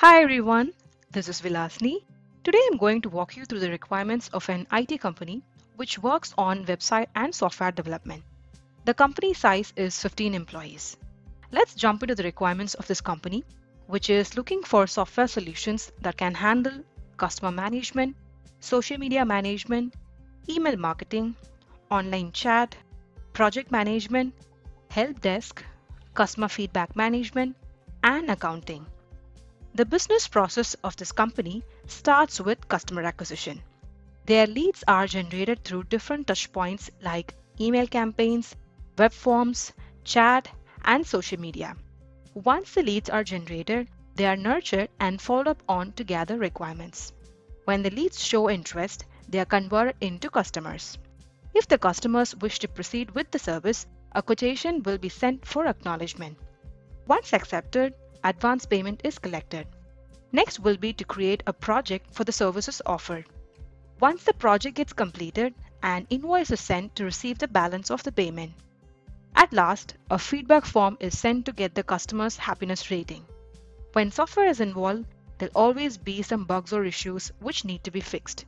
Hi everyone, this is Vilasni. Today I'm going to walk you through the requirements of an IT company which works on website and software development. The company size is 15 employees. Let's jump into the requirements of this company, which is looking for software solutions that can handle customer management, social media management, email marketing, online chat, project management, help desk, customer feedback management, and accounting. The business process of this company starts with customer acquisition. Their leads are generated through different touchpoints like email campaigns, web forms, chat, and social media. Once the leads are generated, they are nurtured and followed up on to gather requirements. When the leads show interest, they are converted into customers. If the customers wish to proceed with the service, a quotation will be sent for acknowledgement. Once accepted, advance payment is collected. Next will be to create a project for the services offered. Once the project gets completed, an invoice is sent to receive the balance of the payment. At last, a feedback form is sent to get the customer's happiness rating. When software is involved, there'll always be some bugs or issues which need to be fixed.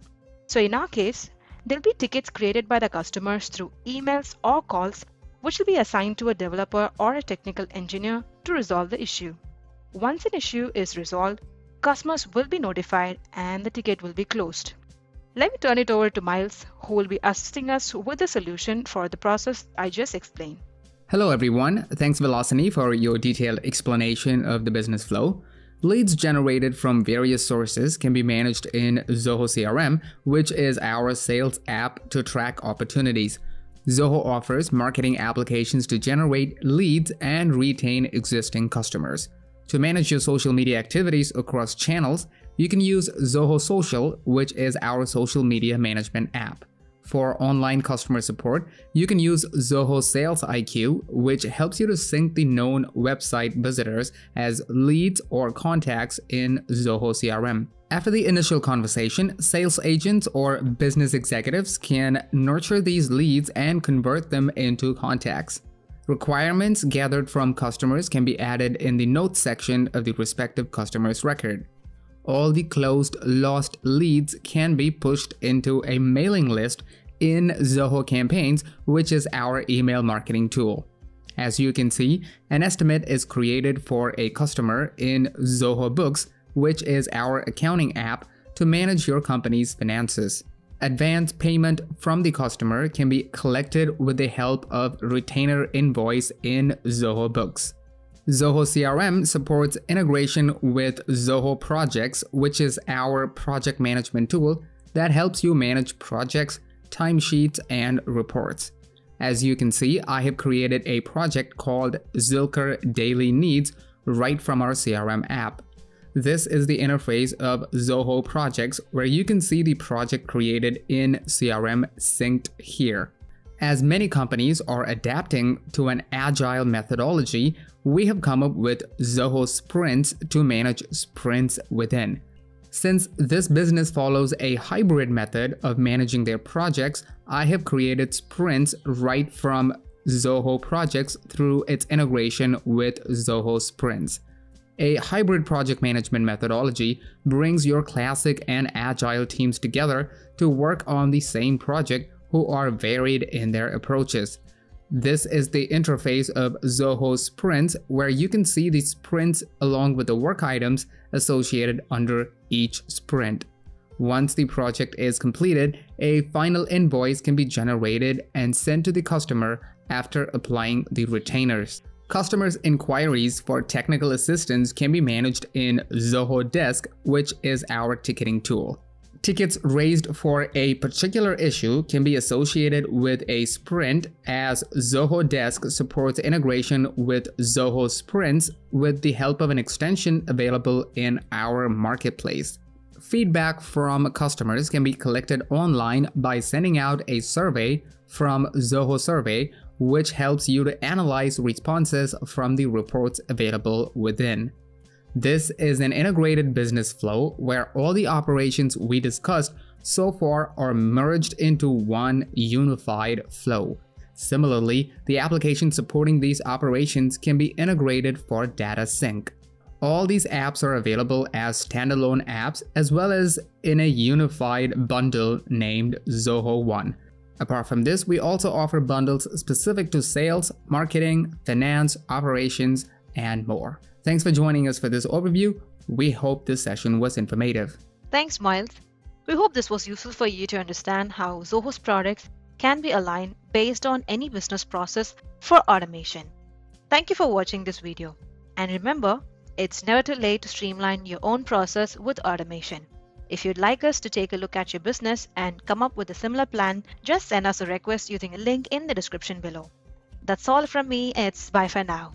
So in our case, there'll be tickets created by the customers through emails or calls, which will be assigned to a developer or a technical engineer to resolve the issue. Once an issue is resolved, customers will be notified and the ticket will be closed. Let me turn it over to Miles, who will be assisting us with the solution for the process I just explained. Hello everyone, thanks Vilasni for your detailed explanation of the business flow. Leads generated from various sources can be managed in Zoho CRM, which is our sales app to track opportunities. Zoho offers marketing applications to generate leads and retain existing customers. To manage your social media activities across channels, you can use Zoho Social, which is our social media management app. For online customer support, you can use Zoho Sales IQ, which helps you to sync the known website visitors as leads or contacts in Zoho CRM. After the initial conversation, sales agents or business executives can nurture these leads and convert them into contacts. Requirements gathered from customers can be added in the notes section of the respective customer's record. All the closed lost leads can be pushed into a mailing list in Zoho Campaigns, which is our email marketing tool. As you can see, an estimate is created for a customer in Zoho Books, which is our accounting app to manage your company's finances. Advance payment from the customer can be collected with the help of retainer invoice in Zoho Books. Zoho CRM supports integration with Zoho Projects, which is our project management tool that helps you manage projects, timesheets, and reports. As you can see, I have created a project called Zilker Daily Needs right from our CRM app. This is the interface of Zoho Projects, where you can see the project created in CRM synced here. As many companies are adapting to an agile methodology, we have come up with Zoho Sprints to manage sprints within. Since this business follows a hybrid method of managing their projects, I have created sprints right from Zoho Projects through its integration with Zoho Sprints. A hybrid project management methodology brings your classic and agile teams together to work on the same project who are varied in their approaches. This is the interface of Zoho Sprints, where you can see the sprints along with the work items associated under each sprint. Once the project is completed, a final invoice can be generated and sent to the customer after applying the retainers. Customers' inquiries for technical assistance can be managed in Zoho Desk, which is our ticketing tool. Tickets raised for a particular issue can be associated with a sprint, as Zoho Desk supports integration with Zoho Sprints with the help of an extension available in our marketplace. Feedback from customers can be collected online by sending out a survey from Zoho Survey, which helps you to analyze responses from the reports available within. This is an integrated business flow where all the operations we discussed so far are merged into one unified flow. Similarly, the application supporting these operations can be integrated for data sync. All these apps are available as standalone apps as well as in a unified bundle named Zoho One. Apart from this, we also offer bundles specific to sales, marketing, finance, operations, and more. Thanks for joining us for this overview. We hope this session was informative. Thanks, Miles. We hope this was useful for you to understand how Zoho's products can be aligned based on any business process for automation. Thank you for watching this video. And remember, it's never too late to streamline your own process with automation. If you'd like us to take a look at your business and come up with a similar plan, just send us a request using a link in the description below. That's all from me. It's bye for now.